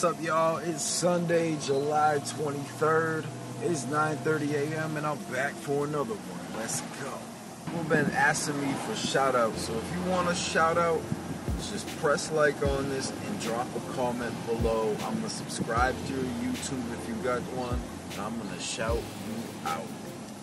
What's up, y'all? It's Sunday, July 23rd. It's 9:30 a.m. and I'm back for another one. Let's go. People have been asking me for shout-outs, so if you want a shout-out, just press like on this and drop a comment below. I'm going to subscribe to your YouTube if you got one, and I'm going to shout you out.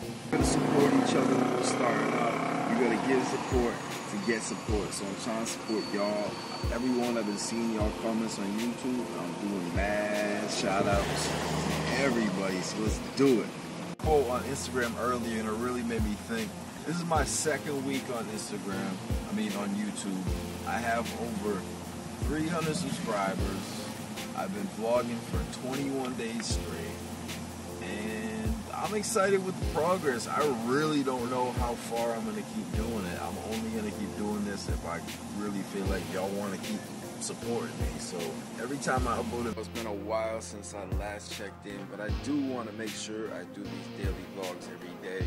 We're going to support each other when we're starting out. You're going to give support to get support, so I'm trying to support y'all. Everyone, I've been seeing y'all comments on YouTube. I'm doing mad shout outs to everybody, so let's do it. Quote on Instagram earlier, and it really made me think. This is my second week on Instagram, on YouTube. I have over 300 subscribers. I've been vlogging for 21 days straight, and I'm excited with the progress. I really don't know how far I'm gonna keep doing it. I'm only gonna keep doing this if I really feel like y'all wanna keep supporting me. So every time I upload it, it's been a while since I last checked in, but I do wanna make sure I do these daily vlogs every day.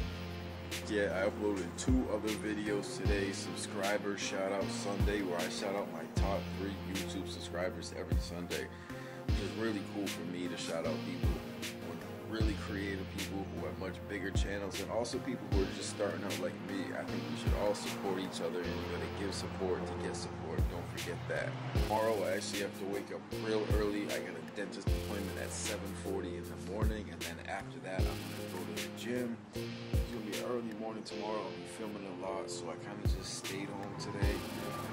Yeah, I uploaded 2 other videos today, Subscriber Shout Out Sunday, where I shout out my top 3 YouTube subscribers every Sunday, which is really cool for me to shout out people who are really creative, people who have much bigger channels, and also people who are just starting out like me. I think we should all support each other, and you're going to give support to get support. Don't forget that. Tomorrow, I actually have to wake up real early. I got a dentist appointment at 7:40 in the morning, and then after that, I'm going to go to the gym. Early morning tomorrow, I'll be filming a lot, so I kind of just stayed home today.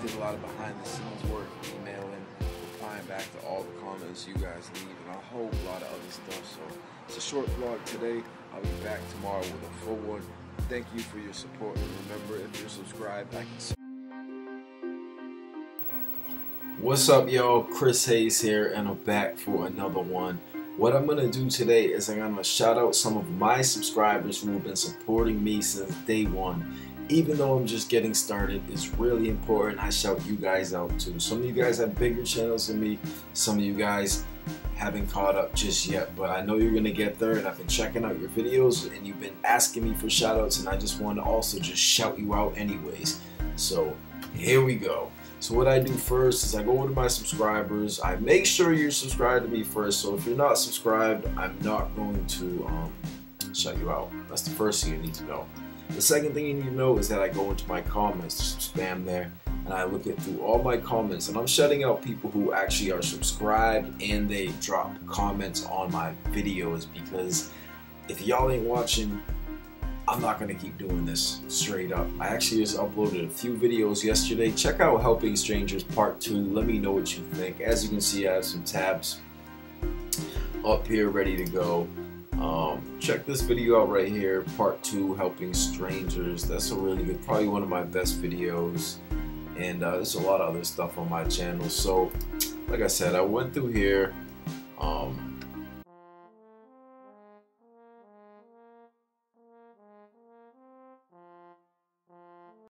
Did a lot of behind the scenes work, emailing, replying back to all the comments you guys leave, and a whole lot of other stuff. So it's a short vlog today. I'll be back tomorrow with a full one. Thank you for your support, and remember, if you're subscribed, I can see. What's up, y'all? Chris Hayes here, and I'm back for another one. What I'm going to do today is I'm going to shout out some of my subscribers who have been supporting me since day one. Even though I'm just getting started, it's really important I shout you guys out too. Some of you guys have bigger channels than me, some of you guys haven't caught up just yet, but I know you're going to get there, and I've been checking out your videos and you've been asking me for shout outs, and I just want to also just shout you out anyways. So here we go. So what I do first is I go over to my subscribers. I make sure you're subscribed to me first. So if you're not subscribed, I'm not going to shout you out. That's the first thing you need to know. The second thing you need to know is that I go into my comments, there's some spam there, and I look it through all my comments, and I'm shouting out people who actually are subscribed and they drop comments on my videos, because if y'all ain't watching, I'm not going to keep doing this, straight up. I actually just uploaded a few videos yesterday. Check out Helping Strangers Part 2. Let me know what you think. As you can see, I have some tabs up here ready to go. Check this video out right here, Part 2, Helping Strangers. That's a really good, probably one of my best videos. And there's a lot of other stuff on my channel. So, like I said, I went through here.